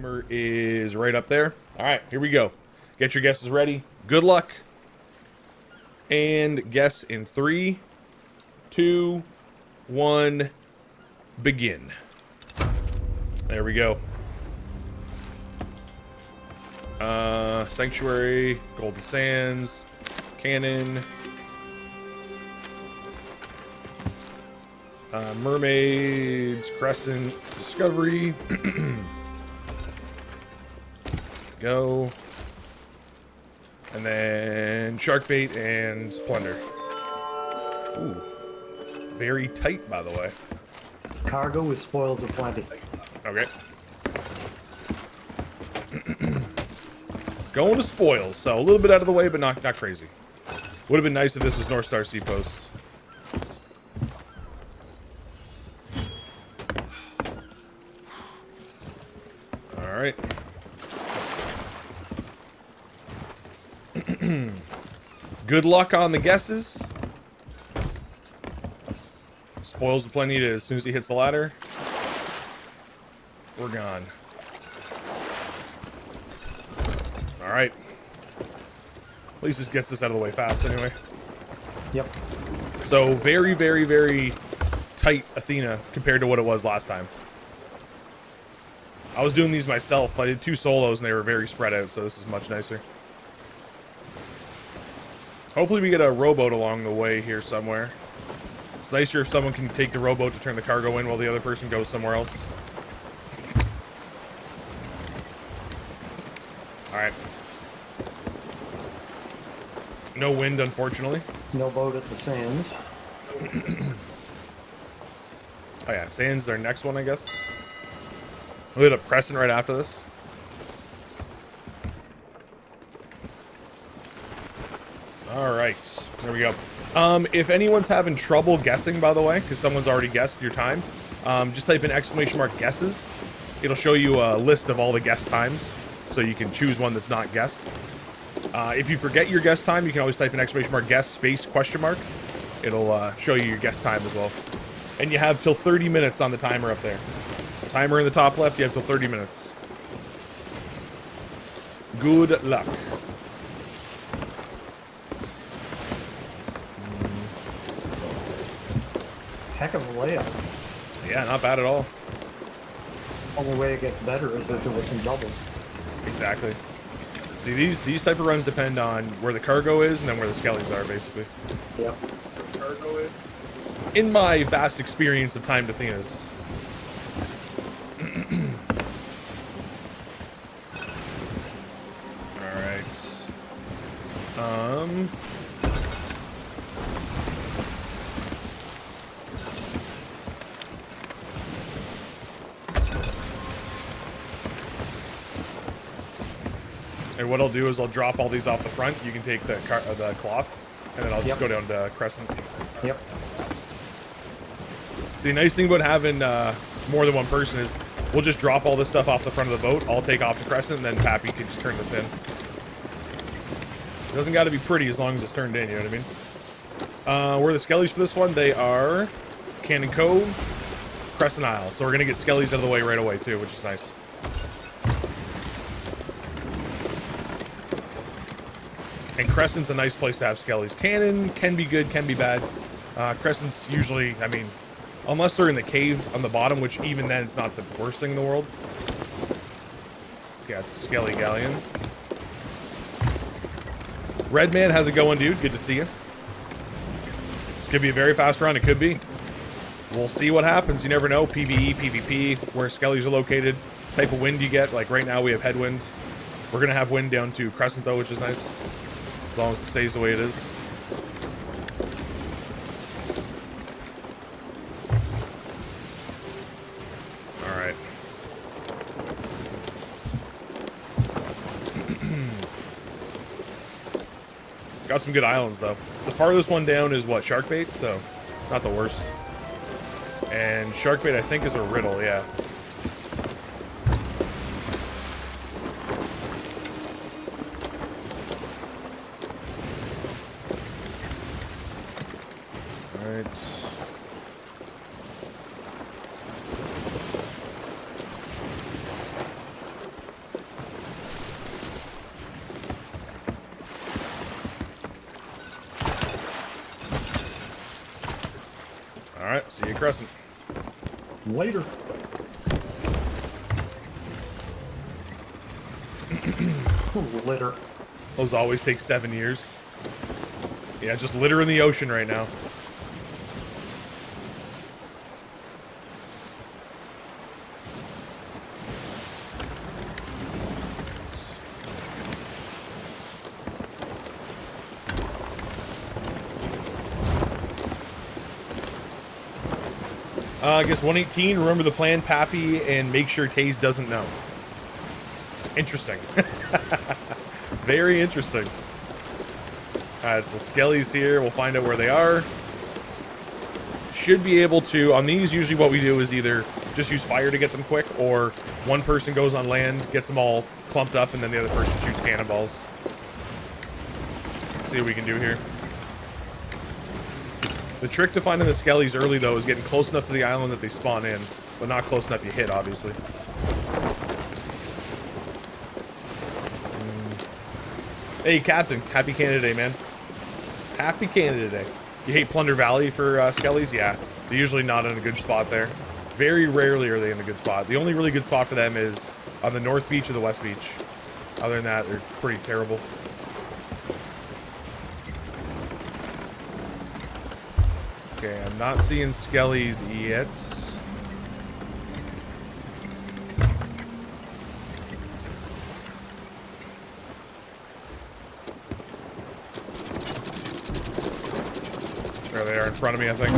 Timer is right up there. All right, here we go. Get your guesses ready. Good luck. And guess in 3, 2, 1, begin. There we go. Sanctuary, Golden Sands, Cannon, Mermaids, Crescent, Discovery. Go. And then Shark Bait and Plunder. Ooh. Very tight, by the way. Cargo with Spoils of Plenty. Okay. Going to Spoils, so a little bit out of the way, but not crazy. Would have been nice if this was North Star Seapost. Alright. Good luck on the guesses. Spoils of Plenty as soon as he hits the ladder. We're gone. Alright. At least this gets this out of the way fast anyway. Yep. So very, very, very tight Athena compared to what it was last time. I was doing these myself. I did 2 solos and they were very spread out, so this is much nicer. Hopefully we get a rowboat along the way here somewhere. It's nicer if someone can take the rowboat to turn the cargo in while the other person goes somewhere else. Alright. No wind, unfortunately. No boat at the Sands. Oh yeah, Sands is our next one, I guess. We'll hit a Crescent right after this. Alright, there we go. If anyone's having trouble guessing, by the way, because someone's already guessed your time, just type in !guesses. It'll show you a list of all the guess times, so you can choose one that's not guessed. If you forget your guess time, you can always type in !guess %??. It'll show you your guess time as well. And you have till 30 minutes on the timer up there. So timer in the top left, you have till 30 minutes. Good luck. Heck of a layup. Yeah, not bad at all. Only way it gets better is if there were some doubles. Exactly. See, these type of runs depend on where the cargo is and then where the skellies are, basically. Yep. Where the cargo is. In my vast experience of timed Athenas. All right. What I'll do is I'll drop all these off the front. You can take the cloth, and then I'll just go down to Crescent. Yep. See, the nice thing about having more than one person is we'll just drop all this stuff off the front of the boat. I'll take off the Crescent, and then Pappy can just turn this in. It doesn't got to be pretty as long as it's turned in, you know what I mean? Where are the skellies for this one? They are Cannon Cove, Crescent Isle. So we're going to get skellies out of the way right away, too, which is nice. And Crescent's a nice place to have skellies. Cannon can be good, can be bad. Crescent's usually, I mean, unless they're in the cave on the bottom, which even then it's not the worst thing in the world. Yeah, it's a skelly galleon. Redman, how's it going, dude? Good to see you. Could be a very fast run. It could be. We'll see what happens. You never know. PvE, PvP, where skellies are located, type of wind you get. Like right now we have headwind. We're going to have wind down to Crescent, though, which is nice. As long as it stays the way it is. Alright. Got some good islands, though. The farthest one down is, what, Shark Bait? So, not the worst. And Shark Bait, I think, is a riddle, yeah. Alright, see you at Crescent. Later. Litter. Those always take 7 years. Yeah, just litter in the ocean right now. I guess 118, remember the plan, Pappy, and make sure Taze doesn't know. Interesting. Very interesting. Alright, so Skelly's here. We'll find out where they are. Should be able to... On these, usually what we do is either just use fire to get them quick, or one person goes on land, gets them all clumped up, and then the other person shoots cannonballs. Let's see what we can do here. The trick to finding the Skellies early, though, is getting close enough to the island that they spawn in, but not close enough you hit, obviously. Hey, Captain. Happy Canada Day, man. Happy Canada Day. You hate Plunder Valley for Skellies? Yeah. They're usually not in a good spot there. Very rarely are they in a good spot. The only really good spot for them is on the North Beach or the West Beach. Other than that, they're pretty terrible. Okay, I'm not seeing Skellies yet. There they are in front of me, I think.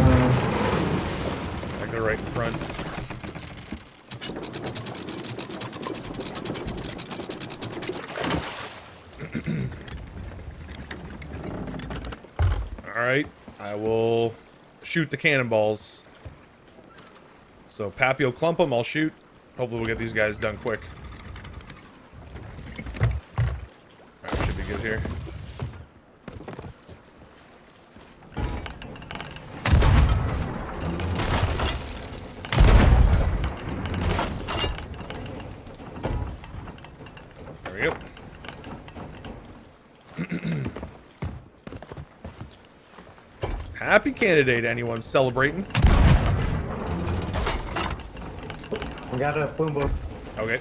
I think they're right in front. Alright, I will shoot the cannonballs. So Pappy will clump them, I'll shoot. Hopefully we'll get these guys done quick. Alright, should be good here. Happy candidate, anyone celebrating? We got a boom boom. Okay.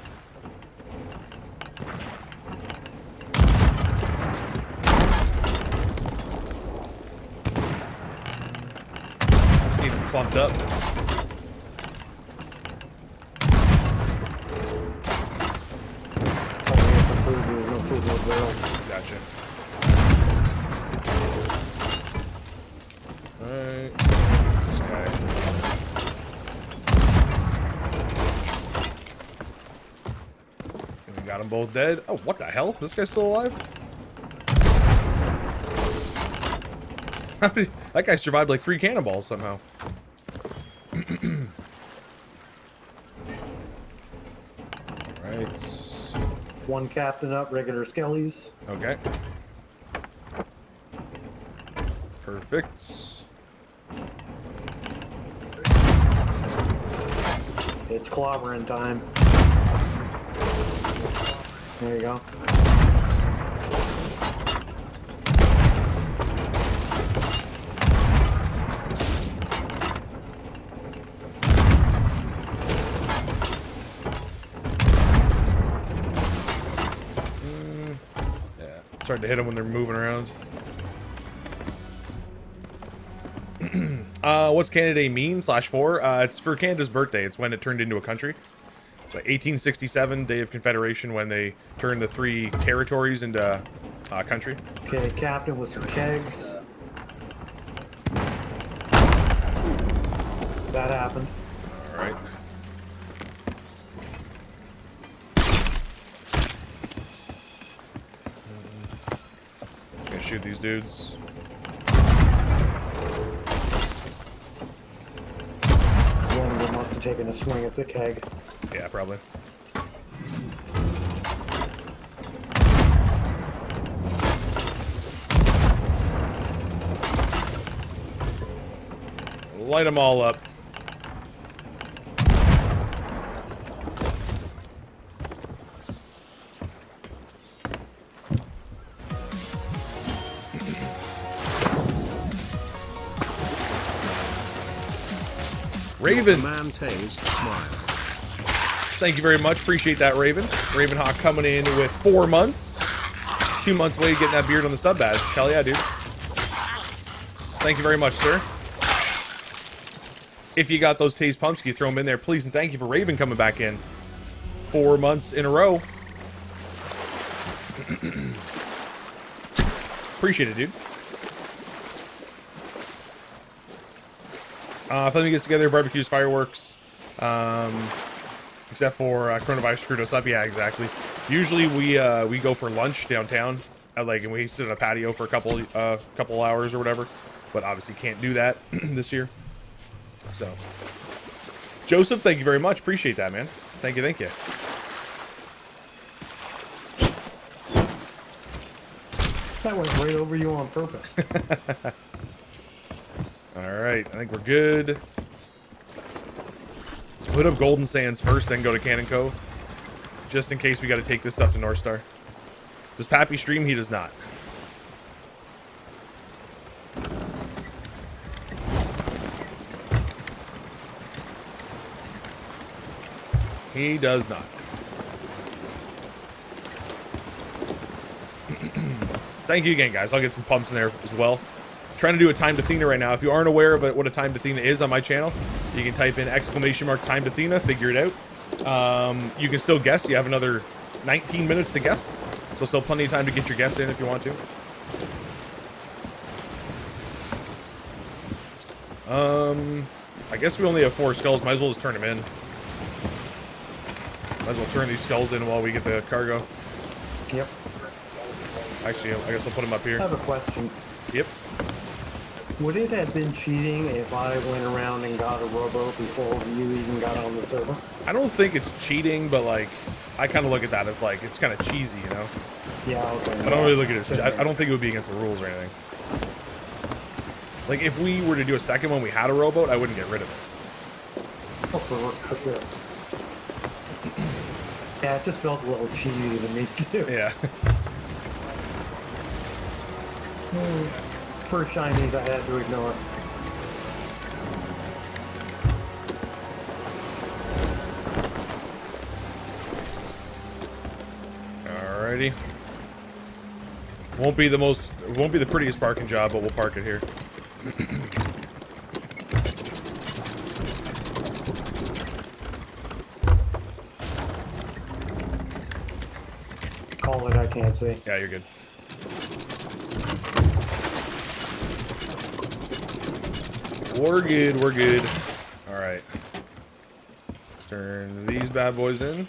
Just need them clumped up. Gotcha. Alright, this guy. And we got them both dead. Oh, what the hell? This guy's still alive? That guy survived like 3 cannonballs somehow. Alright. 1 captain up, regular Skellies. Okay. Perfect. It's clobbering time. There you go. Yeah, it's hard to hit them when they're moving around. What's Canada Day mean? /4? It's for Canada's birthday. It's when it turned into a country. It's like 1867, Day of Confederation, when they turned the 3 territories into a country. Okay, Captain with some kegs. That happened. Alright. Gonna shoot these dudes. Taking a swing at the keg. Yeah, probably. Light them all up. Raven. Man, Taze, smile. Thank you very much. Appreciate that, Raven. Ravenhawk coming in with 4 months. 2 months away getting that beard on the sub badge. Hell yeah, dude. Thank you very much, sir. If you got those Taze pumps, you throw them in there, please. And thank you for Raven coming back in. 4 months in a row. Appreciate it, dude. Family gets together, barbecues, fireworks. Except for coronavirus screwed us up. Yeah, exactly. Usually we go for lunch downtown, and we sit on a patio for a couple hours or whatever. But obviously can't do that this year. So, Joseph, thank you very much. Appreciate that, man. Thank you, thank you. That went right over you on purpose. All right, I think we're good. Let's put up Golden Sands first, then go to Cannon Cove, just in case we got to take this stuff to North Star. Does Pappy stream? He does not. He does not. Thank you again, guys. I'll get some pumps in there as well. I'm trying to do a timed Athena right now. If you aren't aware of what a timed Athena is on my channel, you can type in ! timed Athena, figure it out. You can still guess. You have another 19 minutes to guess, so still plenty of time to get your guess in if you want to. I guess we only have 4 skulls. Might as well just turn them in. Might as well turn these skulls in while we get the cargo. Yep. Actually, I guess I'll put them up here. I have a question. Yep. Would it have been cheating if I went around and got a rowboat before you even got on the server? I don't think it's cheating, but like, I kind of look at that as like, it's kind of cheesy, you know? Yeah, okay. I don't really look at it as, I don't think it would be against the rules or anything. Like, if we were to do a second one, we had a rowboat, I wouldn't get rid of it. Oh, for sure. Yeah, it just felt a little cheesy to me, too. Yeah. First shinies I had to ignore. Alrighty. Won't be the most, won't be the prettiest parking job, but we'll park it here. Call it, I can't see. Yeah, you're good. We're good, we're good. Alright. Let's turn these bad boys in.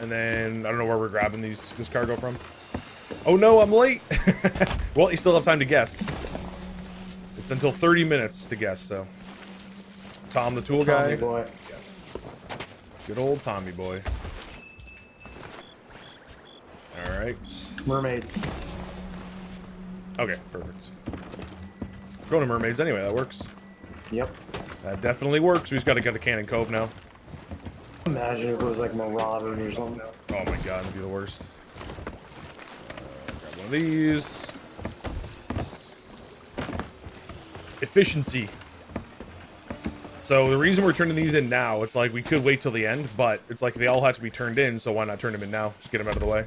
And then, I don't know where we're grabbing this cargo from. Oh no, I'm late! Well, you still have time to guess. It's until 30 minutes to guess, so. Tom the tool guy. Tommy boy. Good old Tommy boy. Alright. Mermaid. Okay, perfect. Going to Mermaids anyway, that works. Yep. That definitely works. We just got to go to Cannon Cove now. Imagine if it was like Marauders or something. Oh my god, that'd be the worst. Grab one of these. Efficiency. So the reason we're turning these in now, it's like we could wait till the end, but it's like they all have to be turned in, so why not turn them in now? Just get them out of the way.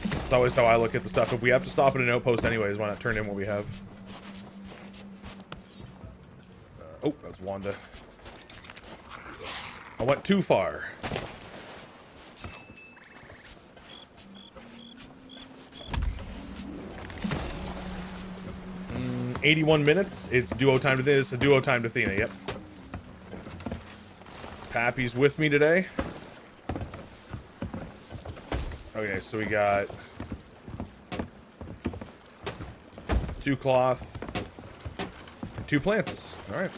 That's always how I look at the stuff. If we have to stop at an outpost anyways, why not turn in what we have? Oh, that's Wanda. I went too far. Mm, 81 minutes. It's duo time to this. It's a duo time to Athena, yep. Pappy's with me today. Okay, so we got... 2 cloth, 2 plants. All right.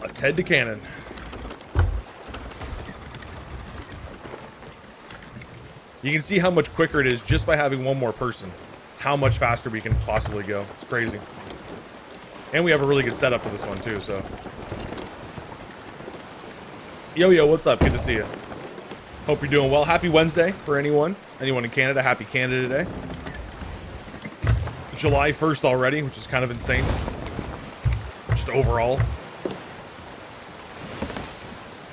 Let's head to Cannon. You can see how much quicker it is just by having one more person. How much faster we can possibly go. It's crazy. And we have a really good setup for this one too, so. Yo, yo, what's up? Good to see you. Hope you're doing well. Happy Wednesday for anyone in Canada. Happy Canada Day. July 1st already, which is kind of insane. Just overall.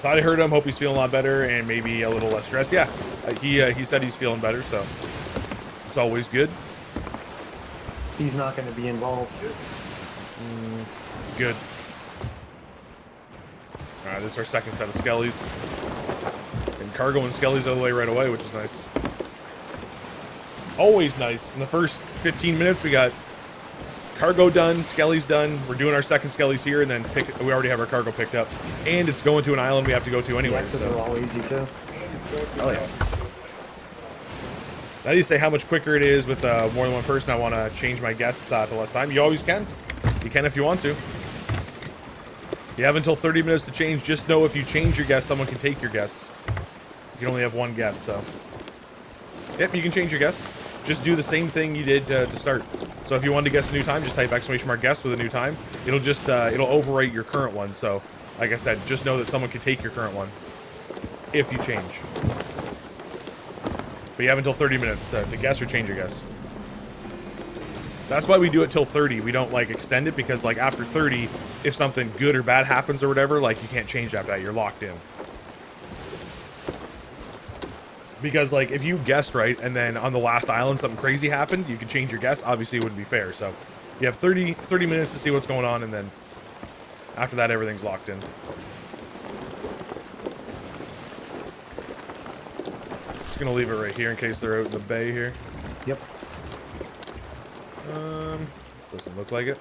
Thought I heard him. Hope he's feeling a lot better and maybe a little less stressed. Yeah, he said he's feeling better, so it's always good. He's not going to be involved. Good. All right, this is our second set of skellies. And cargo and skellies out of the way right away, which is nice. Always nice. In the first 15 minutes, we got cargo done, skellies done. We're doing our second skellies here, and then we already have our cargo picked up. And it's going to an island we have to go to anyway. So. Are all easy too. Oh yeah. I need to say how much quicker it is with more than one person. I want to change my guests to less time. You always can. You can if you want to. You have until 30 minutes to change. Just know if you change your guess, someone can take your guess. You can only have one guess, so. Yep, you can change your guess. Just do the same thing you did to start. So if you wanted to guess a new time, just type ! Guess with a new time. It'll just, it'll overwrite your current one. So, like I said, just know that someone can take your current one if you change. But you have until 30 minutes to guess or change your guess. That's why we do it till 30. We don't, like, extend it because, like, after 30, if something good or bad happens or whatever, like, you can't change after that. You're locked in. Because, like, if you guessed right and then on the last island something crazy happened, you could change your guess. Obviously, it wouldn't be fair. So you have 30 minutes to see what's going on, and then after that, everything's locked in. Just going to leave it right here in case they're out in the bay here. Yep. Doesn't look like it.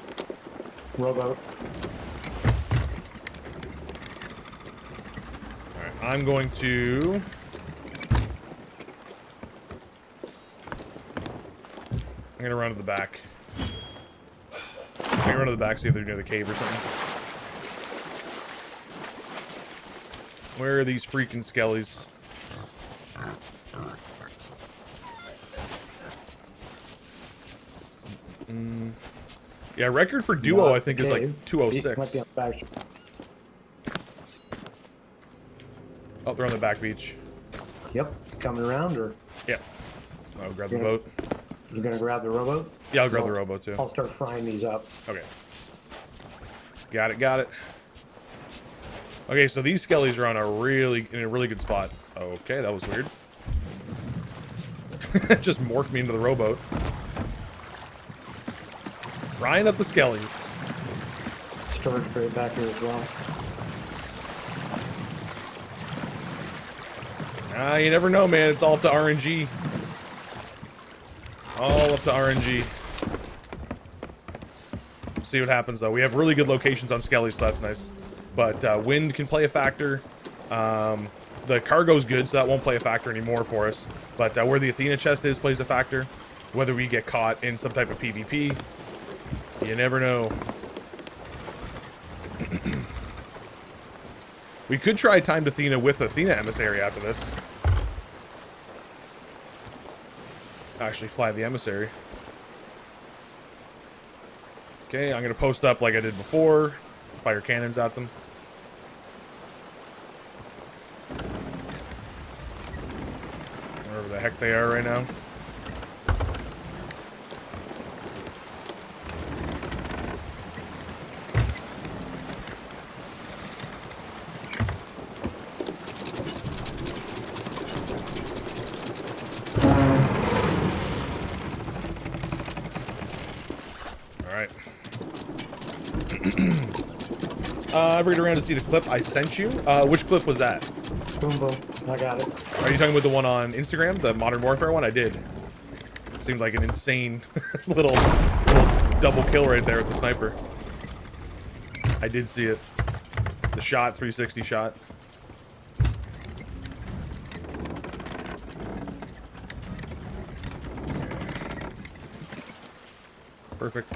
Robot. Alright, I'm going to... I'm going to run to the back. I'm going to run to the back, see if they're near the cave or something. Where are these freaking skellies? Yeah, record for duo, I think, is like 206. Oh, they're on the back beach. Yep. Coming around, or? Yep. I'll grab the boat. You're going to grab the rowboat? Yeah, I'll grab the rowboat, too. I'll start frying these up. Okay. Got it, got it. Okay, so these skellies are on in a really good spot. Okay, that was weird. Just morphed me into the rowboat. Frying up the skellies. Storage crate back here as well. Ah, you never know, man. It's all up to RNG. All up to RNG. We'll see what happens, though. We have really good locations on skellies, so that's nice. But wind can play a factor. The cargo's good, so that won't play a factor anymore for us. But where the Athena chest is plays a factor. Whether we get caught in some type of PvP. You never know. We could try timed Athena with Athena Emissary after this. Actually fly the Emissary. Okay, I'm going to post up like I did before. Fire cannons at them. Wherever the heck they are right now. I've read around to see the clip I sent you. Which clip was that? Boom, boom. I got it. Are you talking about the one on Instagram? The Modern Warfare one? I did. It seemed like an insane little double kill right there with the sniper. I did see it. The shot, 360 shot. Perfect.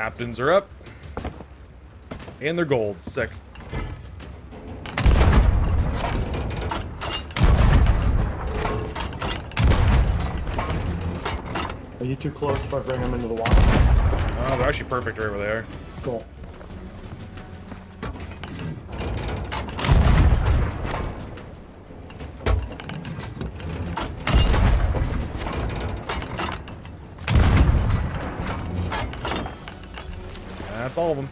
Captains are up. And they're gold. Sick. Are you too close if I bring them into the water? Oh, they're actually perfect right where they are. Cool. That's all of them.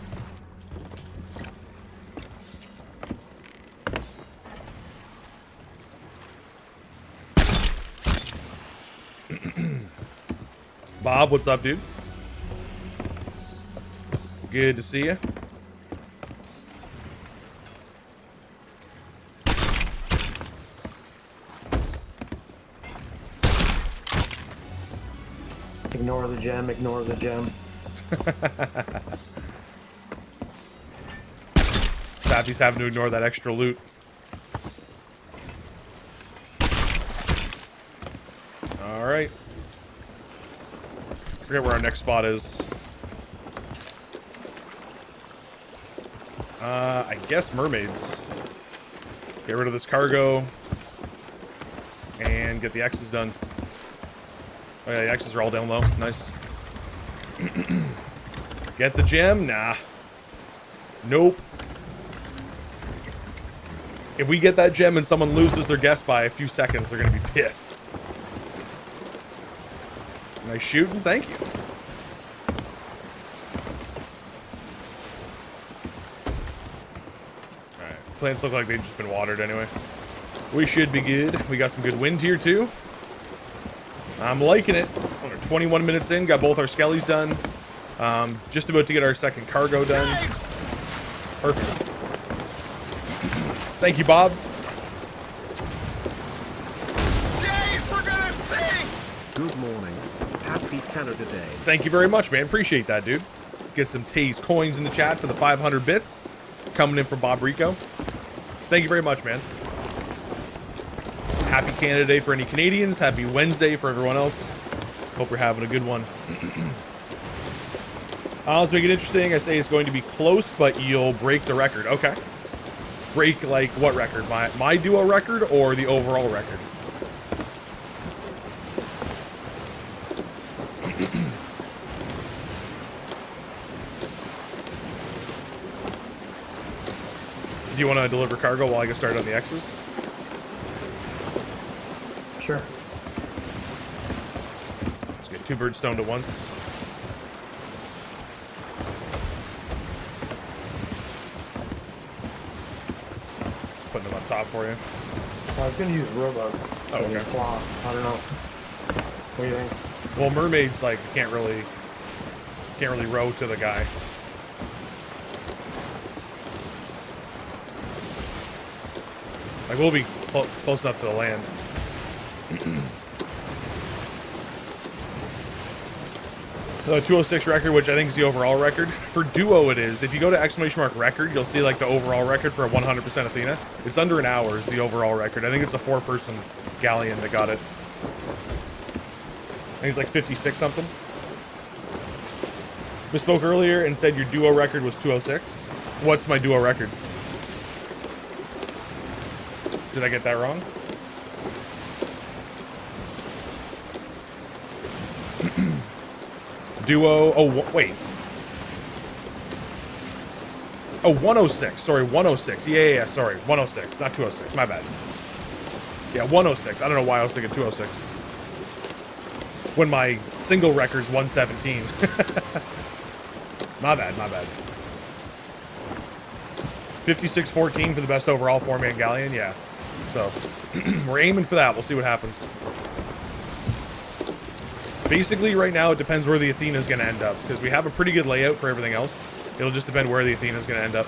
Bob, what's up, dude? Good to see you. Ignore the gem, ignore the gem. Pappy's having to ignore that extra loot. All right. I forget where our next spot is. I guess Mermaids. Get rid of this cargo and get the axes done. Oh yeah, the axes are all down low. Nice. Get the gem? Nah. Nope. If we get that gem and someone loses their guess by a few seconds, they're gonna be pissed. Nice shooting, thank you. Alright, plants look like they've just been watered anyway. We should be good. We got some good wind here too. I'm liking it. We're 21 minutes in, got both our skellies done. Just about to get our second cargo done. Perfect. Thank you, Bob. Today. Thank you very much, man. Appreciate that, dude. Get some Taze coins in the chat for the 500 bits. Coming in from Bob Rico. Thank you very much, man. Happy Canada Day for any Canadians. Happy Wednesday for everyone else. Hope you're having a good one. Let's make it interesting. I say it's going to be close, but you'll break the record. Okay. Break, like, what record? My duo record or the overall record? Do you want to deliver cargo while I get started on the X's? Sure. Let's get two birds stoned at once. Just putting them on top for you. Well, I was going to use rowboat. Oh, okay. Claw. I don't know. What do you think? Well, Mermaids, like, can't really row to the guy. Like, we'll be close enough to the land. The 206 record, which I think is the overall record. For duo, it is. If you go to !record, you'll see, like, the overall record for a 100% Athena. It's under an hour is the overall record. I think it's a four-person galleon that got it. I think it's, like, 56-something. Misspoke earlier and said your duo record was 206. What's my duo record? Did I get that wrong? Duo, oh, wait. Oh, 106, sorry, 106. Yeah, sorry, 106, not 206, my bad. Yeah, 106, I don't know why I was thinking 206. When my single record's 117. My bad, my bad. 56-14 for the best overall four-man galleon, yeah. So, we're aiming for that. We'll see what happens. Basically, right now, it depends where the Athena is going to end up. Because we have a pretty good layout for everything else. It'll just depend where the Athena is going to end up.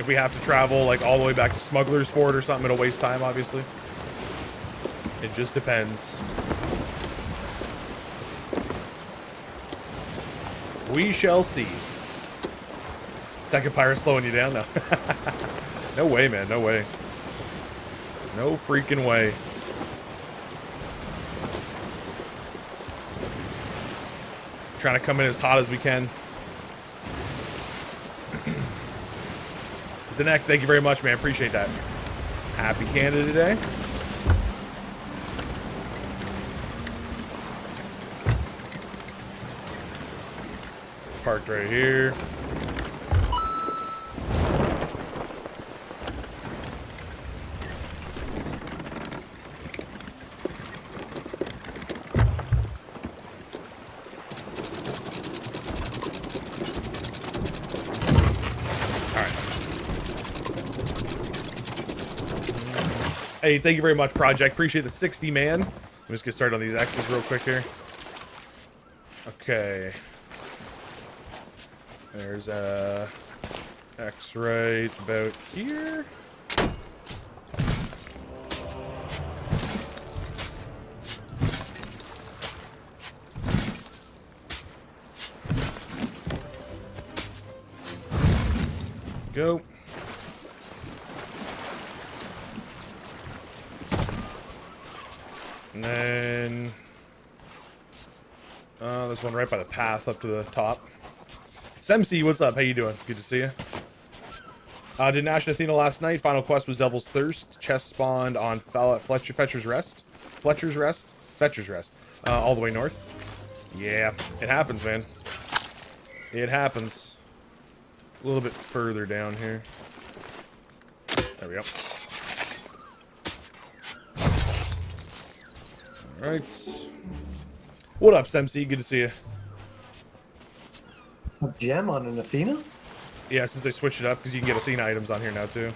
If we have to travel, like, all the way back to Smuggler's Fort or something, it'll waste time, obviously. It just depends. We shall see. Second pirate slowing you down now. No way, man. No way. No freaking way. trying to come in as hot as we can. Zanec, thank you very much, man. Appreciate that. Happy Canada Day. Parked right here. Hey, thank you very much, Project. Appreciate the 60, man. Let me just get started on these axes real quick here. Okay. There's a axe right about here. Go. And then this one right by the path up to the top. Semsi, what's up? How you doing? Good to see you. Did Nash and Athena last night. Final quest was Devil's Thirst. Chest spawned on Fletcher's Rest. All the way north. Yeah, it happens, man. It happens. A little bit further down here. There we go. Alright. What up, Semsi? Good to see you. A gem on an Athena? Yeah, since they switched it up, because you can get Athena items on here now, too.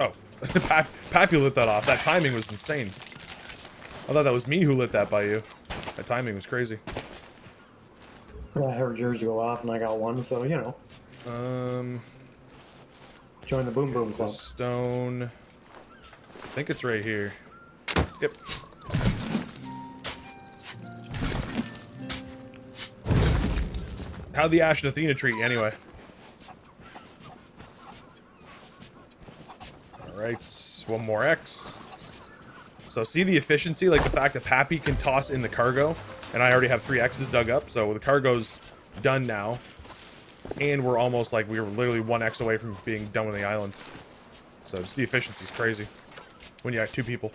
Oh. Pappy lit that off. That timing was insane. I thought that was me who lit that by you. That timing was crazy. I heard yours go off, and I got one, so, you know. Join the Boom Boom Club. Stone. I think it's right here. Yep. How'd the Ash and Athena treat you, anyway? Alright, one more X. So, see the efficiency? Like, the fact that Pappy can toss in the cargo. And I already have 3 X's dug up, so the cargo's done now. And we're almost like we were literally 1 X away from being done with the island. So just the efficiency's crazy when you have 2 people.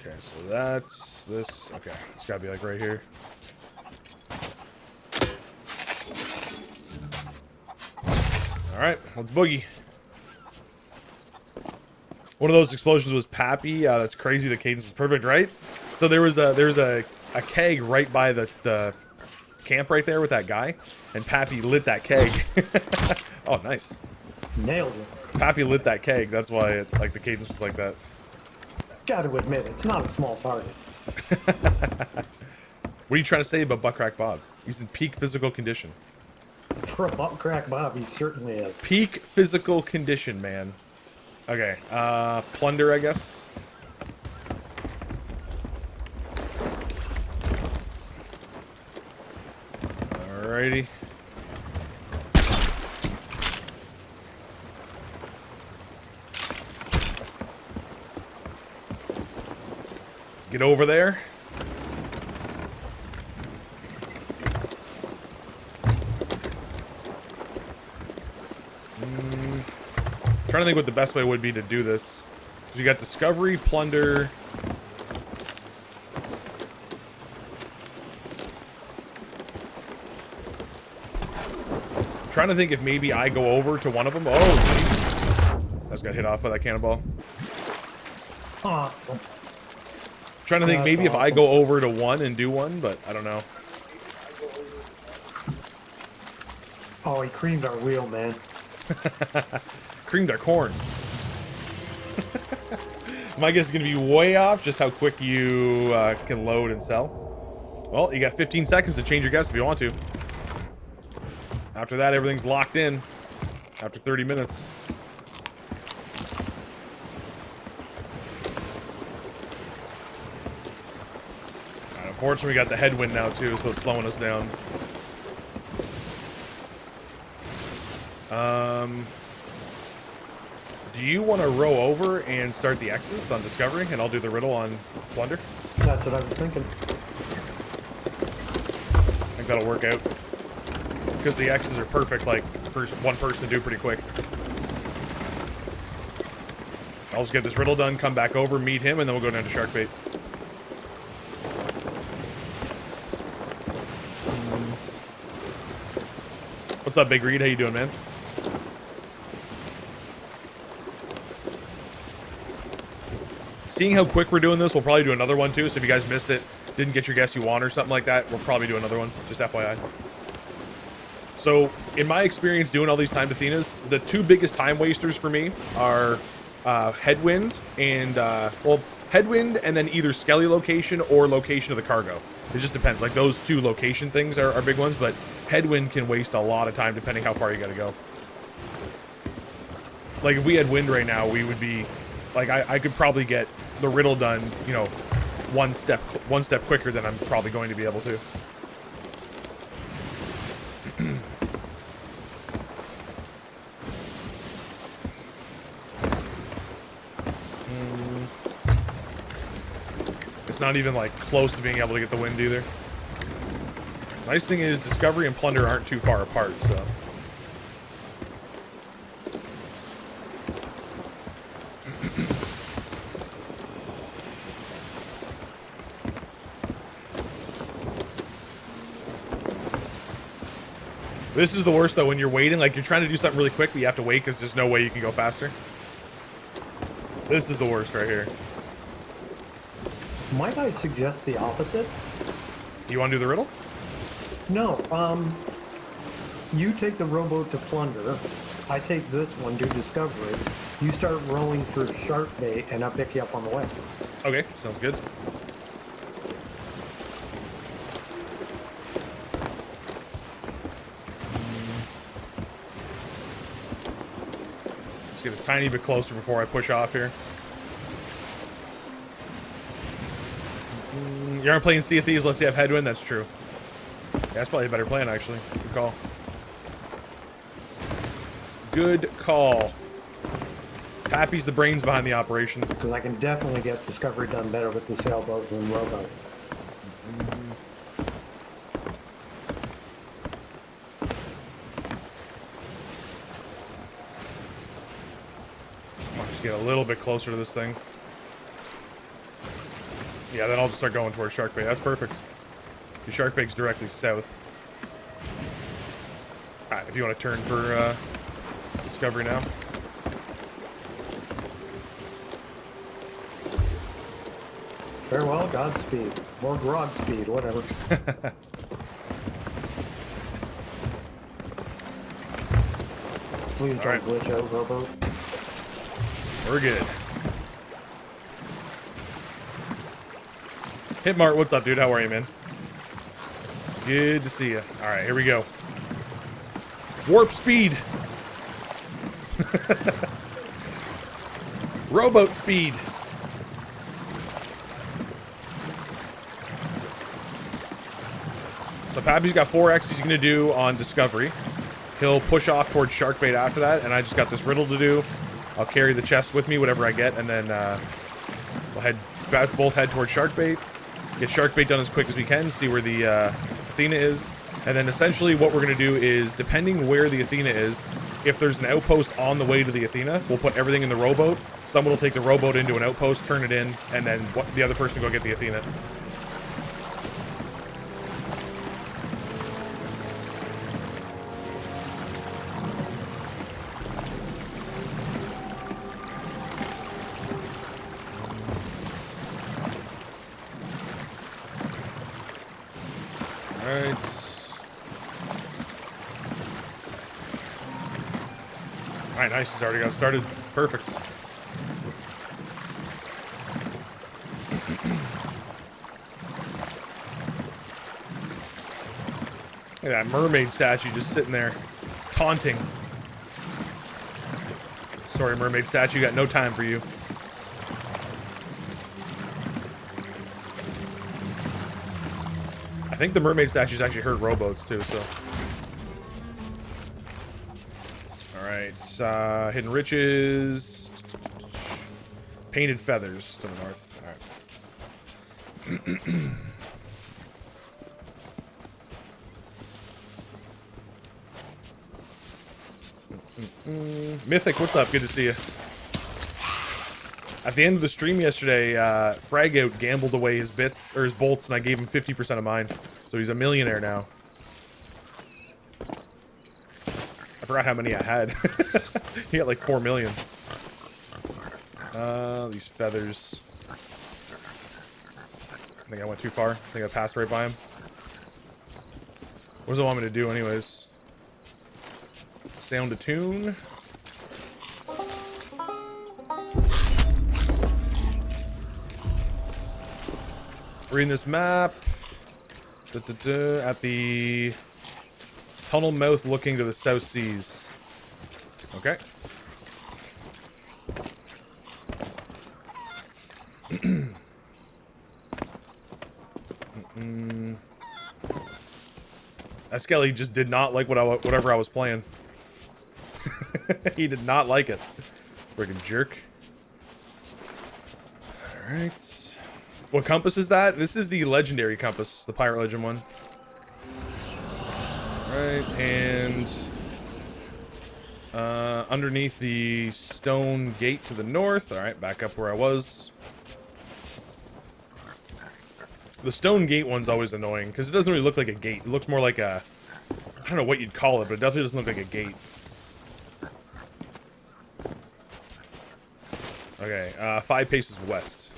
Okay, so that's this. Okay, it's gotta be like right here. All right, let's boogie. One of those explosions was Pappy. That's crazy. The cadence was perfect, right? So there was a keg right by the camp right there with that guy, and Pappy lit that keg. Oh, nice. Nailed it. Pappy lit that keg. That's why it, like, the cadence was like that. Gotta admit, it's not a small party. What are you trying to say about Buckcrack Bob? He's in peak physical condition. For a Buckcrack Bob, he certainly is. Peak physical condition, man. Okay, plunder, I guess. Alrighty. Let's get over there. Trying to think what the best way would be to do this. Because you got Discovery, Plunder. I'm trying to think if maybe I go over to one of them. Oh, I just got hit off by that cannonball. Awesome. I'm trying to think maybe if I go over to one and do one, but I don't know. Oh, he creamed our wheel, man. Creamed our corn. My guess is going to be way off just how quick you can load and sell. Well, you got 15 seconds to change your guess if you want to. After that, everything's locked in. After 30 minutes. Unfortunately, we got the headwind now, too, so it's slowing us down. Do you want to row over and start the X's on Discovery, and I'll do the riddle on Plunder? That's what I was thinking. I think that'll work out. Because the X's are perfect, like, for one person to do pretty quick. I'll just get this riddle done, come back over, meet him, and then we'll go down to Shark Bait. What's up, Big Reed? How you doing, man? Seeing how quick we're doing this, we'll probably do another one too, so if you guys missed it, didn't get your guess you want or something like that, we'll probably do another one, just FYI. So, in my experience doing all these timed Athenas, the two biggest time wasters for me are Headwind and, well, Headwind and then either Skelly location or location of the cargo. It just depends, like those two location things are big ones, but Headwind can waste a lot of time depending how far you gotta go. Like, if we had wind right now, we would be, like, I could probably get the riddle done, you know, one step quicker than I'm probably going to be able to. It's not even like close to being able to get the wind either. Nice thing is Discovery and Plunder aren't too far apart, so. This is the worst though, when you're waiting, like you're trying to do something really quick, but you have to wait because there's no way you can go faster. This is the worst right here. Might I suggest the opposite? You want to do the riddle? No, you take the rowboat to Plunder, I take this one to Discovery, you start rowing for Shark Bait, and I'll pick you up on the way. Okay, sounds good. Let's get a tiny bit closer before I push off here. You aren't playing Sea of Thieves unless you have Headwind, that's true. That's probably a better plan, actually. Good call. Good call. Pappy's the brains behind the operation. Because I can definitely get Discovery done better with the sailboat than rowboat. I'll just get a little bit closer to this thing. Yeah, then I'll just start going towards Shark Bait. That's perfect. The Shark Bait's directly south. Alright, if you want to turn for Discovery now. Farewell, Godspeed. Or Grogspeed, whatever. Please don't glitch out, rowboat. We're good. Hitmart, what's up, dude? How are you, man? Good to see you. All right, here we go. Warp speed. Rowboat speed. So Pappy's got 4 X's he's going to do on Discovery. He'll push off towards Shark Bait after that, and I just got this riddle to do. I'll carry the chest with me, whatever I get, and then we'll both head towards Shark Bait. Get Shark Bait done as quick as we can, see where the Athena is, and then essentially what we're going to do is, depending where the Athena is, if there's an outpost on the way to the Athena, we'll put everything in the rowboat, someone will take the rowboat into an outpost, turn it in, and then the other person will go get the Athena. Nice, he's already got started. Perfect. Look at that mermaid statue just sitting there, taunting. Sorry, mermaid statue, got no time for you. I think the mermaid statue's actually heard rowboats too, so. All right. It's Hidden Riches, Painted Feathers to the north. All right. Mythic, what's up? Good to see you. At the end of the stream yesterday, Fragout gambled away his bits or his bolts, and I gave him 50% of mine, so he's a millionaire now. I forgot how many I had. He had like 4 million. These feathers. I think I went too far. I think I passed right by him. What does it want me to do, anyways? Sound a tune. Reading this map. At the tunnel mouth looking to the South Seas. Okay. That Skelly just did not like whatever I was playing. He did not like it. Freaking jerk. Alright. What compass is that? This is the legendary compass, the pirate legend one. Alright, and underneath the stone gate to the north. Alright, back up where I was. The stone gate one's always annoying, because it doesn't really look like a gate. It looks more like a... I don't know what you'd call it, but it definitely doesn't look like a gate. Okay, 5 paces west.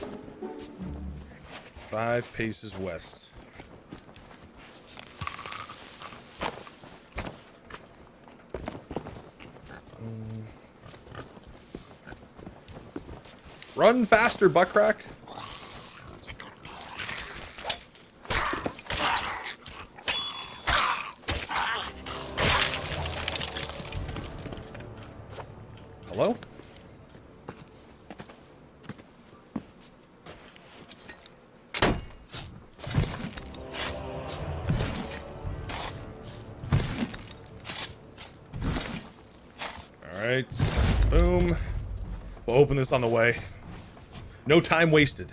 5 paces west. Run faster, Buckcrack. Hello? Boom. We'll open this on the way. No time wasted.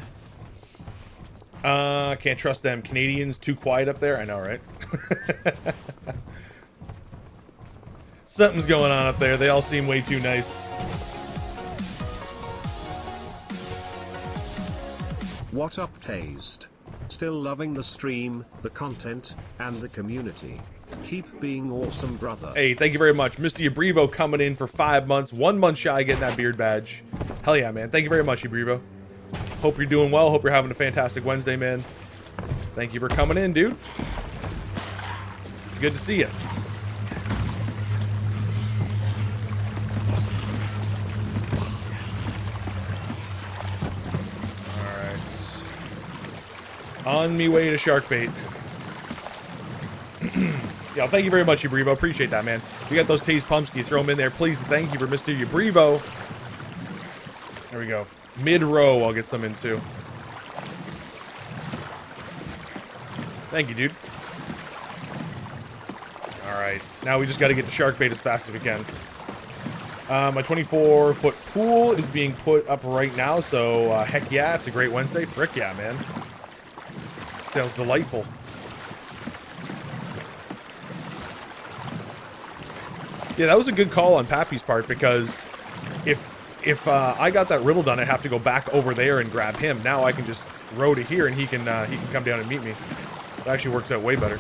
Can't trust them. Canadians too quiet up there. I know, right? Something's going on up there. They all seem way too nice. What up, Taze? Still loving the stream, the content, and the community. Keep being awesome, brother. Hey, thank you very much. Mr. Yabrivo coming in for 5 months. 1 month shy of getting that beard badge. Hell yeah, man. Thank you very much, Yabrivo. Hope you're doing well. Hope you're having a fantastic Wednesday, man. Thank you for coming in, dude. Good to see you. All right. On me way to Shark Bait. Yeah, thank you very much, Yabrivo. Appreciate that, man. You got those Taze pumps. Can you throw them in there, please? And thank you for Mr. Yabrivo. There we go. Mid-row, I'll get some in, too. Thank you, dude. All right. Now we just got to get the Shark Bait as fast as we can. My 24-foot pool is being put up right now, so heck yeah, it's a great Wednesday. Frick yeah, man. Sounds delightful. Yeah, that was a good call on Pappy's part, because if I got that riddle done, I'd have to go back over there and grab him. Now I can just row to here, and he can come down and meet me. It actually works out way better.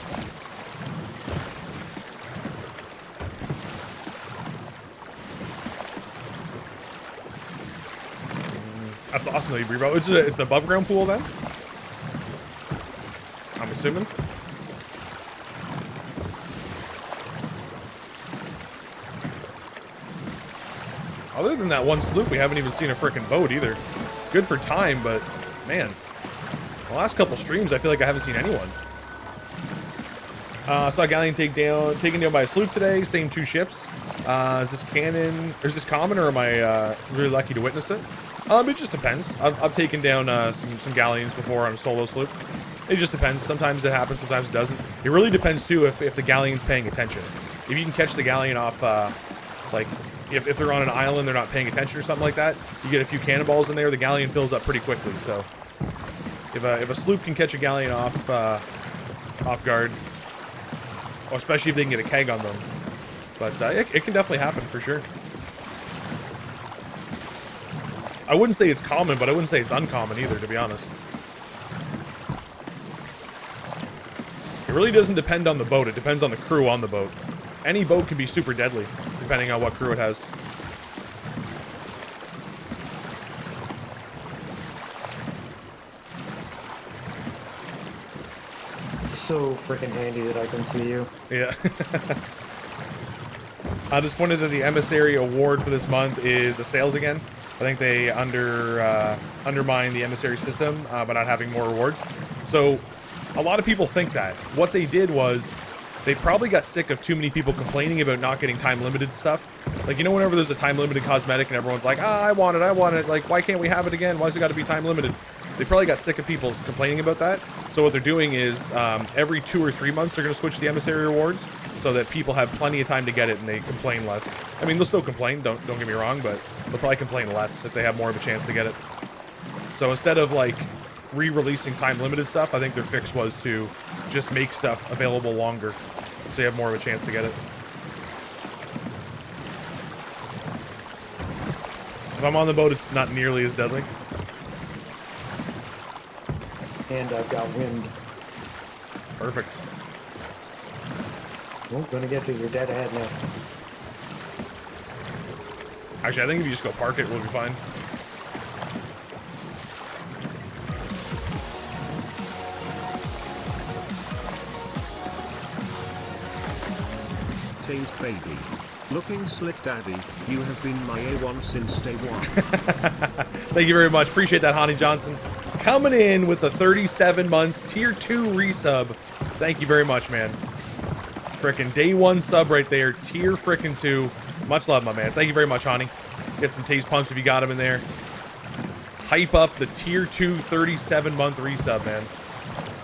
That's awesome, though, Yabrivo. It's an above-ground pool, then? I'm assuming. Other than that one sloop, we haven't even seen a frickin' boat either. Good for time, but man, the last couple streams, I feel like I haven't seen anyone. Saw a galleon taken down by a sloop today. Same two ships. Is this canon? Or is this common? Or am I really lucky to witness it? It just depends. I've taken down some galleons before on a solo sloop. It just depends. Sometimes it happens. Sometimes it doesn't. It really depends too if the galleon's paying attention. If you can catch the galleon off, like if they're on an island, they're not paying attention or something like that, you get a few cannonballs in there, the galleon fills up pretty quickly. So if a sloop can catch a galleon off guard, or especially if they can get a keg on them, but it can definitely happen for sure. I wouldn't say it's common, but I wouldn't say it's uncommon either, to be honest. It really doesn't depend on the boat. It depends on the crew on the boat. Any boat can be super deadly, depending on what crew it has. So freaking handy that I can see you. Yeah. I just pointed that the Emissary award for this month is the sales again. I think they undermine the Emissary system by not having more rewards. So a lot of people think that. What they did was they probably got sick of too many people complaining about not getting time-limited stuff. Like, you know, whenever there's a time-limited cosmetic and everyone's like, ah, I want it. Like, why can't we have it again? Why's it got to be time-limited? They probably got sick of people complaining about that. So what they're doing is every 2 or 3 months, they're going to switch the Emissary rewards so that people have plenty of time to get it and they complain less. I mean, they'll still complain, don't get me wrong, but they'll probably complain less if they have more of a chance to get it. So instead of, like, re-releasing time-limited stuff, I think their fix was to just make stuff available longer so you have more of a chance to get it. If I'm on the boat, it's not nearly as deadly. And I've got wind. Perfect. We're gonna get to your dead ahead now. Actually, I think if you just go park it, we'll be fine. Taze baby. Looking slick daddy, you have been my A1 since day one. Thank you very much. Appreciate that, Honey Johnson. Coming in with the 37 months, tier 2 resub. Thank you very much, man. Frickin' day one sub right there, tier frickin' 2. Much love, my man. Thank you very much, honey. Get some Taze pumps if you got them in there. Hype up the tier 2 37-month resub, man.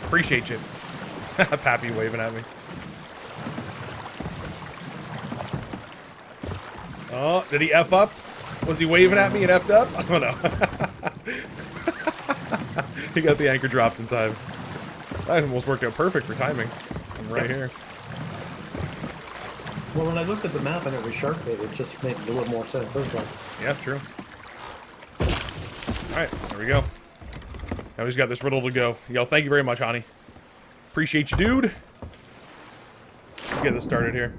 Appreciate you. Pappy waving at me. Oh, did he F up? Was he waving at me and F'd up? I don't know. He got the anchor dropped in time. That almost worked out perfect for timing. I'm right here. Well, when I looked at the map and it was Shark Bait, it just made a little more sense this time. Yeah, true. Alright, there we go. Now he's got this riddle to go. Yo, thank you very much, honey. Appreciate you, dude. Let's get this started here.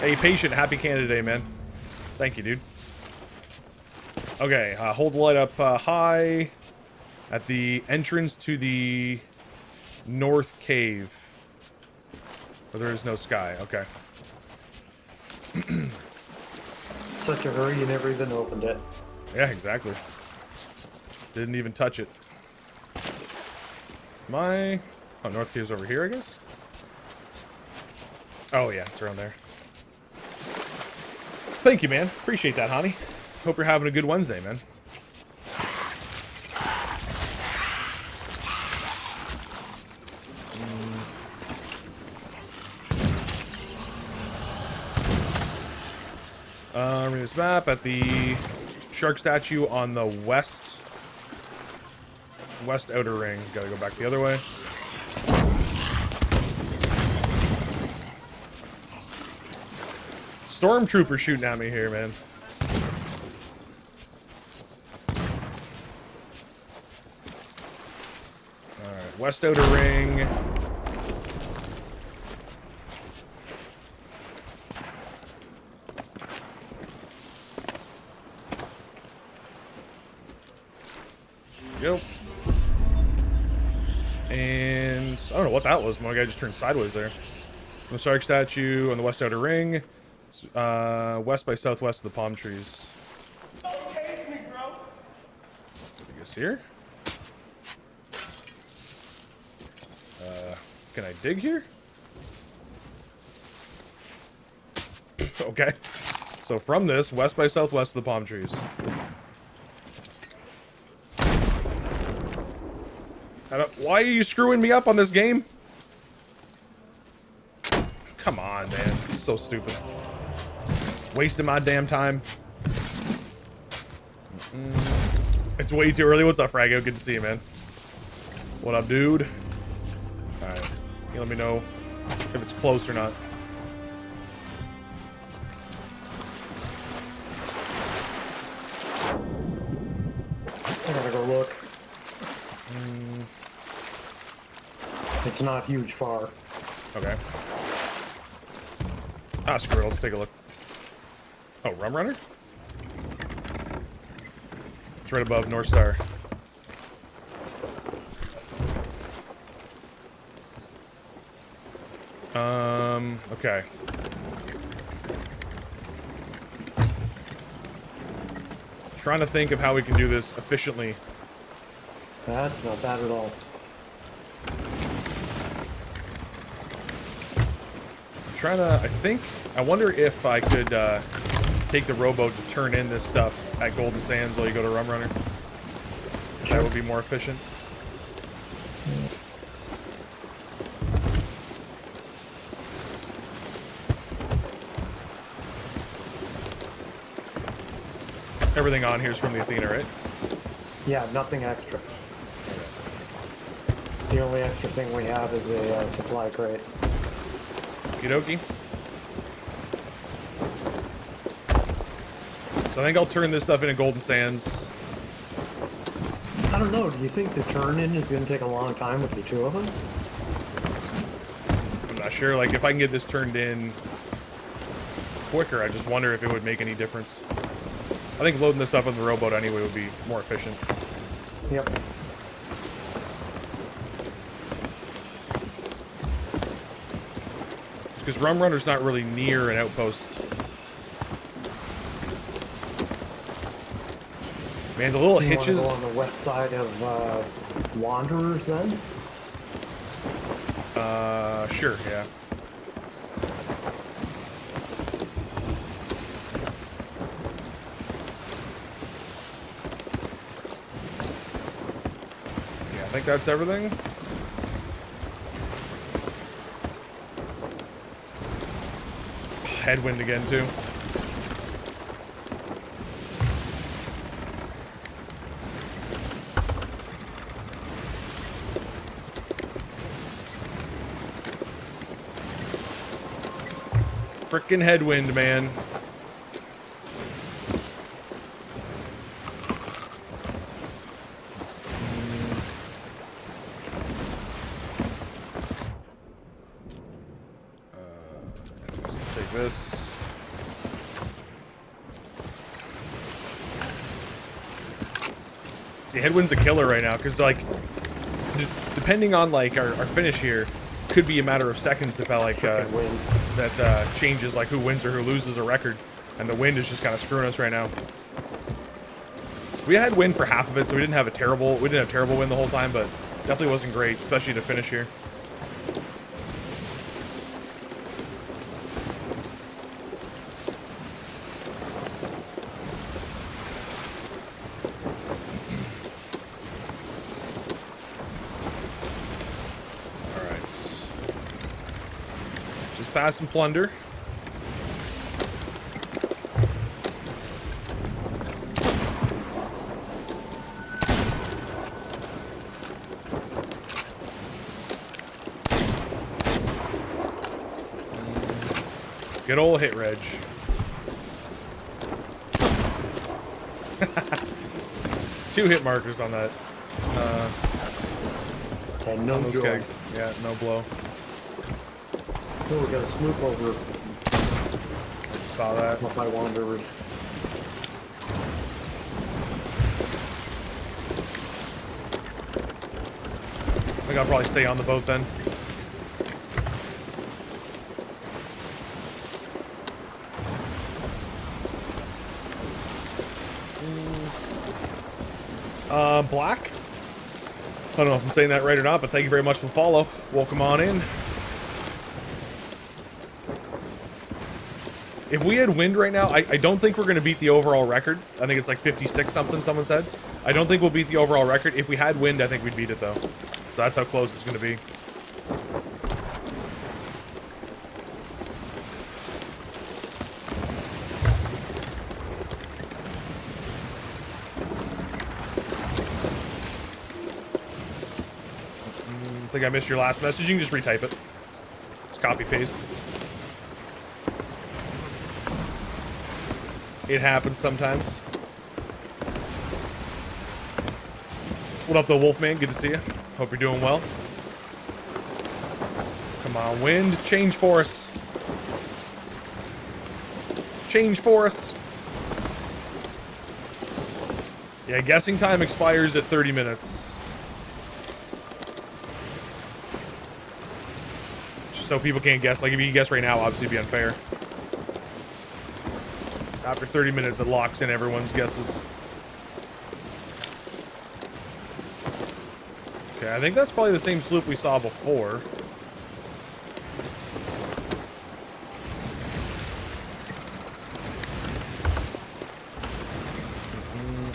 Hey, patient, happy candidate, man. Thank you, dude. Okay, hold the light up high at the entrance to the north cave. Where there is no sky, okay. Such a hurry, you never even opened it. Yeah, exactly. Didn't even touch it. Oh, North Cave's over here, I guess? Oh, yeah, it's around there. Thank you, man. Appreciate that, honey. Hope you're having a good Wednesday, man. This map at the shark statue on the west outer ring. Gotta go back the other way. Stormtrooper shooting at me here, man. All right, west outer ring. And I don't know what that was. My guy just turned sideways there. The shark statue on the west outer ring, west by southwest of the palm trees. Don't chase me, bro. I guess here. Can I dig here? Okay. So from this, west by southwest of the palm trees. Why are you screwing me up on this game? Come on, man. So stupid. Wasting my damn time. It's way too early. What's up, Fragout? Good to see you, man. What up, dude? Alright. You let me know if it's close or not. I gotta go look. It's not huge far. Okay. Ah, screw it. Let's take a look. Oh, Rum Runner? It's right above North Star. Okay. Trying to think of how we can do this efficiently. That's not bad at all. Trying to, I wonder if I could take the rowboat to turn in this stuff at Golden Sands while you go to Rum Runner. Sure. That would be more efficient. Everything on here is from the Athena, right? Yeah, nothing extra. Okay. The only extra thing we have is a supply crate. Okey-dokey. So I think I'll turn this stuff into Golden Sands. I don't know, do you think the turn-in is going to take a long time with the two of us? I'm not sure, like, if I can get this turned in quicker, I just wonder if it would make any difference. I think loading this stuff on the rowboat anyway would be more efficient. Yep. Because Rum Runner's not really near an outpost. Man, the little hitches. You want to go on the west side of Wanderers, then? Sure, yeah. Yeah, I think that's everything. Headwind again, too. Frickin' headwind, man. Headwind's a killer right now, because, like, depending on, like, our finish here, could be a matter of seconds to, like, that changes, like, who wins or who loses a record, and the wind is just kind of screwing us right now. We had wind for half of it, so we didn't have terrible wind the whole time, but definitely wasn't great, especially to finish here. Pass and plunder. Good old hit, Reg. Two hit markers on that. And no those kegs. Yeah, no blow. Oh, we got a sloop over. I saw that. Up by Wanderers. I think I'll probably stay on the boat then. Black? I don't know if I'm saying that right or not, but thank you very much for the follow. Welcome on in. If we had wind right now, I don't think we're going to beat the overall record. I think it's like 56-something, someone said. I don't think we'll beat the overall record. If we had wind, I think we'd beat it, though. So that's how close it's going to be. think I missed your last message. You can just retype it. Just copy paste. It happens sometimes. What up, though, Wolfman? Good to see you. Hope you're doing well. Come on, wind. Change force. Change force. Yeah, guessing time expires at 30 minutes. Just so people can't guess. Like, if you guess right now, obviously it'd be unfair. After 30 minutes, it locks in everyone's guesses. Okay, I think that's probably the same sloop we saw before.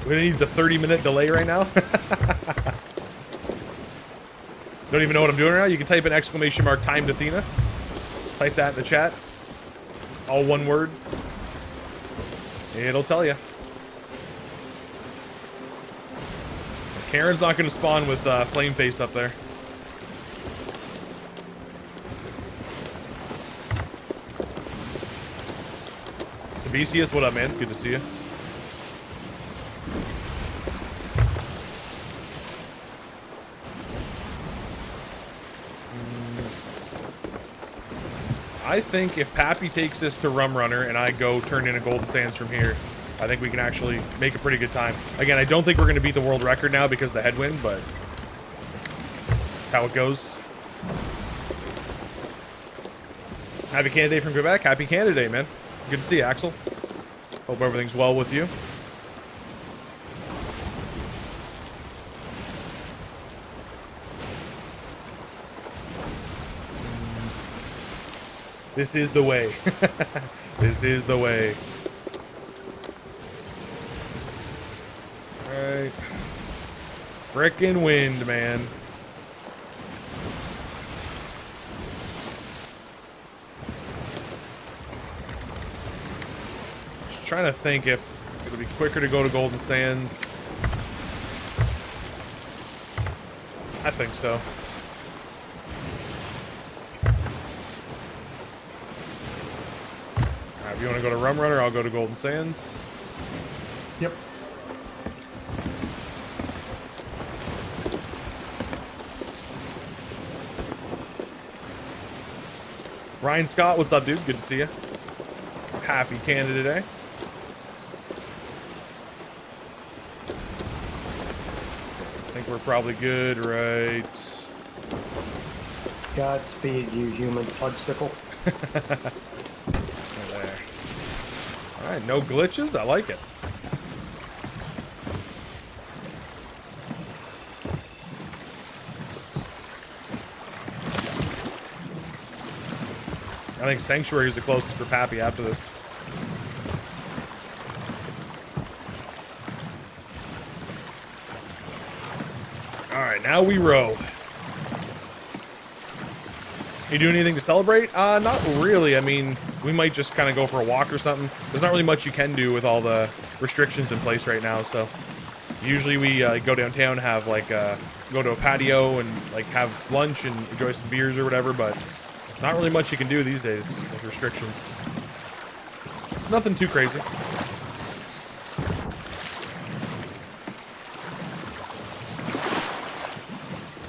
It needs a 30-minute delay right now. Don't even know what I'm doing right now. You can type an exclamation mark timed Athena. Type that in the chat. All one word. It'll tell you. Karen's not going to spawn with Flame Face up there. Sabesius, what up, man? Good to see you. I think if Pappy takes this to Rum Runner and I go turn in a Golden Sands from here, I think we can actually make a pretty good time. Again, I don't think we're going to beat the world record now because of the headwind, but that's how it goes. Happy Canada Day from Quebec. Happy Canada Day, man. Good to see you, Axel. Hope everything's well with you. This is the way. This is the way. Alright. Frickin' wind, man. Just trying to think if it'll be quicker to go to Golden Sands. I think so. If you want to go to Rum Runner, I'll go to Golden Sands. Yep. Ryan Scott, what's up, dude? Good to see you. Happy Canada Day. I think we're probably good, right? Godspeed, you human fudgesicle. Alright, no glitches. I like it. I think Sanctuary is the closest for Pappy after this. Alright, now we row. You doing anything to celebrate? Not really. I mean, we might just kind of go for a walk or something. There's not really much you can do with all the restrictions in place right now, so usually we go downtown, have like go to a patio and like have lunch and enjoy some beers or whatever, but not really much you can do these days with restrictions. It's nothing too crazy.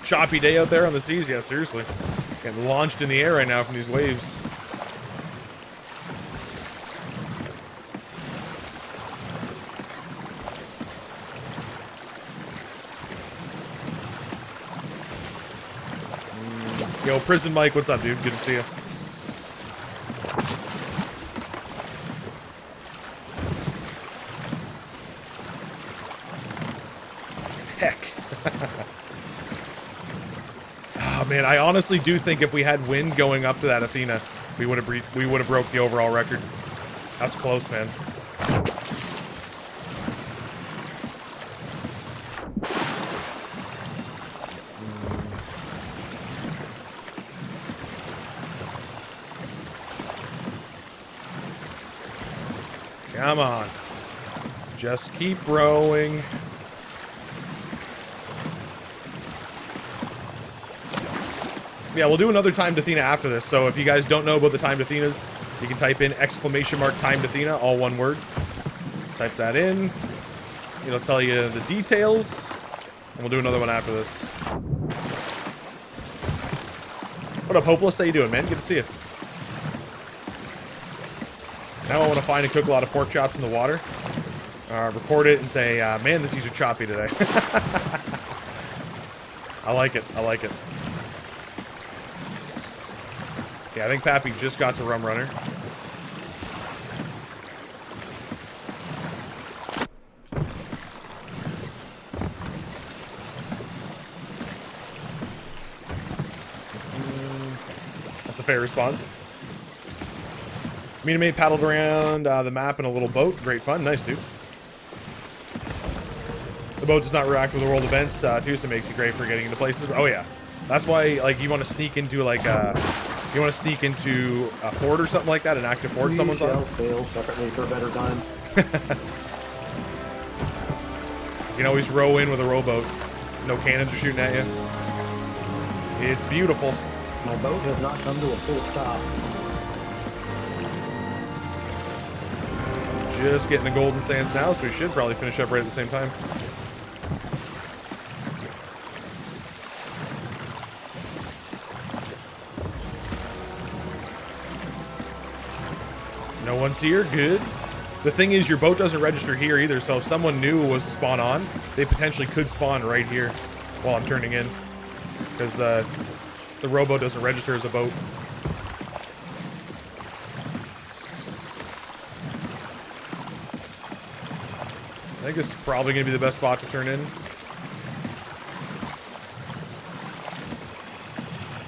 Choppy day out there on the seas, yeah, seriously. Getting launched in the air right now from these waves. Yo, Prison Mike, what's up, dude? Good to see you. Heck. Oh, man, I honestly do think if we had wind going up to that Athena, we would have broke the overall record. That's close, man. Come on. Just keep rowing. Yeah, we'll do another timed Athena after this. So if you guys don't know about the timed Athenas, you can type in ! Timed Athena, all one word. Type that in. It'll tell you the details. And we'll do another one after this. What up, Hopeless? How you doing, man? Good to see you. Now I want to find and cook a lot of pork chops in the water. Record it and say, man, these are choppy today. I like it. I like it. Yeah, I think Pappy just got to Rum Runner. That's a fair response. Me and mate paddled around the map in a little boat. Great fun. Nice, dude. The boat does not react with the world events, too, so it makes you great for getting into places. Oh, yeah. That's why, like, you want to sneak into, like, you want to sneak into a fort or something like that, an active fort someone's on? We shall sail separately for a better time. You can always row in with a rowboat. No cannons are shooting at you. It's beautiful. My boat has not come to a full stop. Just getting the Golden Sands now, so we should probably finish up right at the same time. No one's here. Good. The thing is, your boat doesn't register here either, so if someone new was to spawn on, they potentially could spawn right here while I'm turning in, because the rowboat doesn't register as a boat. I think it's probably going to be the best spot to turn in.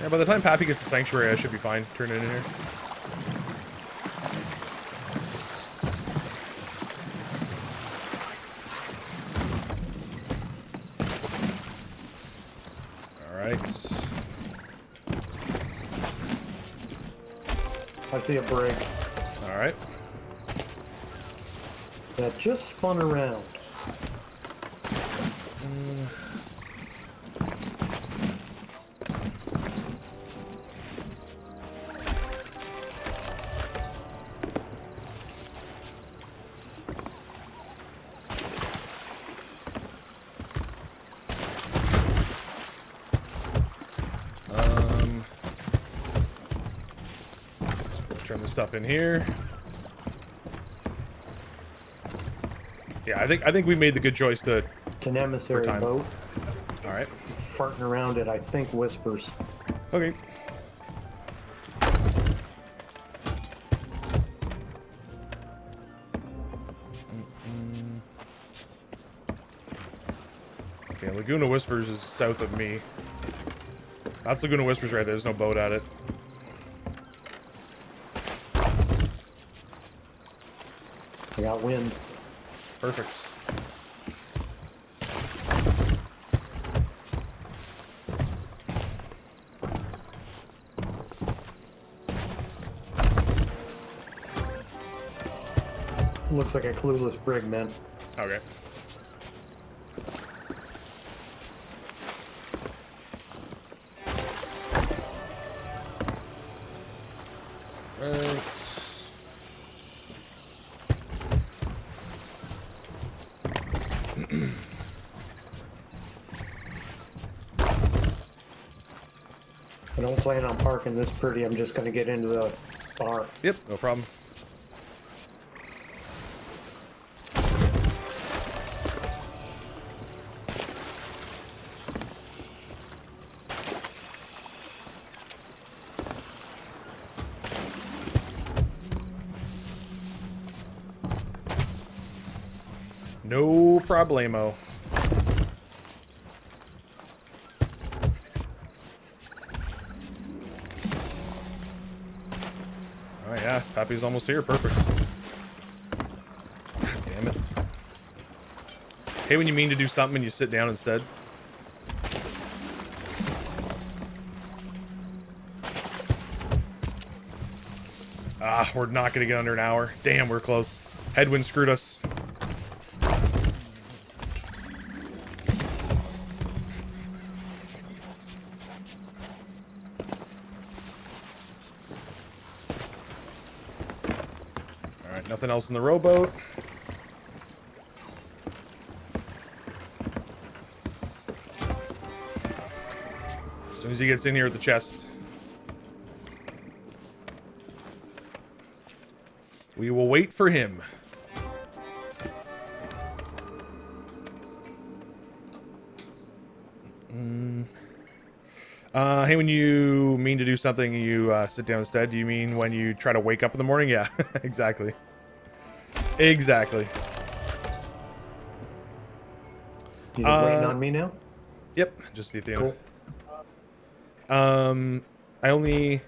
Yeah, by the time Pappy gets to Sanctuary, I should be fine turning in here. I see a break. Alright. That just spun around. Stuff in here. Yeah, I think we made the good choice to. It's an emissary boat. All right. Farting around it, I think Whispers. Okay. Okay, Laguna Whispers is south of me. That's Laguna Whispers right there. There's no boat at it. I got wind. Perfect. Looks like a clueless brig, man. Okay. I'm parking this pretty. I'm just going to get into the bar. Yep, no problem. No problemo. He's almost here. Perfect. Damn it. Hey, when you mean to do something and you sit down instead. Ah, we're not going to get under an hour. Damn, we're close. Headwind screwed us. Nothing else in the rowboat. As soon as he gets in here with the chest, we will wait for him. Hey, when you mean to do something, you sit down instead. Do you mean when you try to wake up in the morning? Yeah, exactly. Exactly. You waiting on me now? Yep, just the Athena. Cool. I only...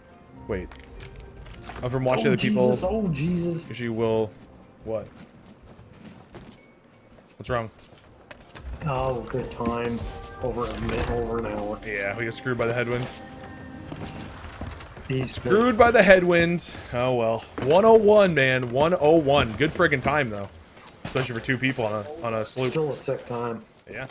Wait. I'm from watching other people. Oh, Jesus. Because you will... What? What's wrong? Oh, good time. Over an hour. Yeah, we got screwed by the headwind. He's screwed by the headwind. Oh well. 101, man. 101. Good friggin' time though, especially for two people on a sloop. Still a sick time. Yeah.